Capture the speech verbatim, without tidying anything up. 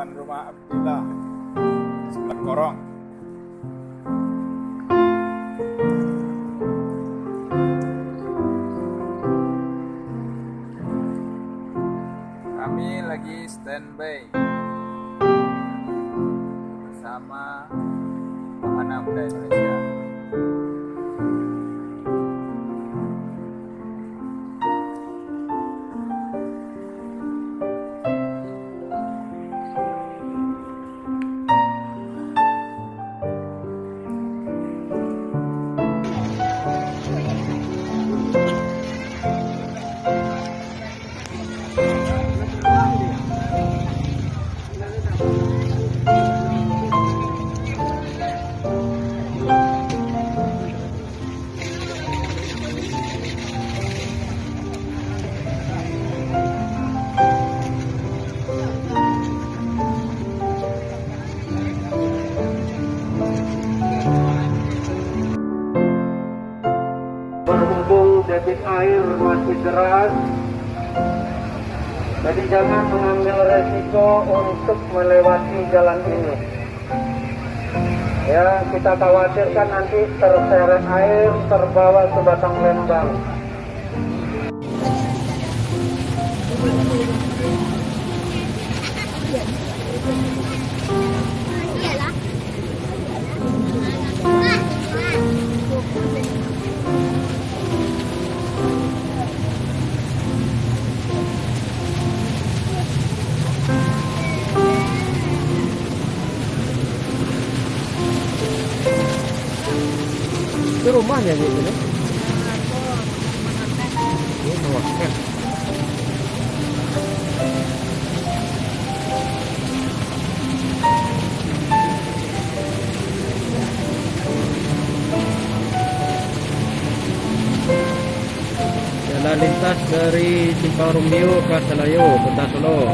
depan rumah Abdullah sebelah korong. Kami lagi standby bersama Wahana Budaya Indonesia. Debit air masih deras, jadi jangan mengambil resiko untuk melewati jalan ini. Ya, kita khawatirkan nanti terseret air, terbawa ke batang lembang. Itu rumahnya di sini. Ini mewakilkan. Jalan lintas dari Simpang Rumbio ke Selayu Kota Solo.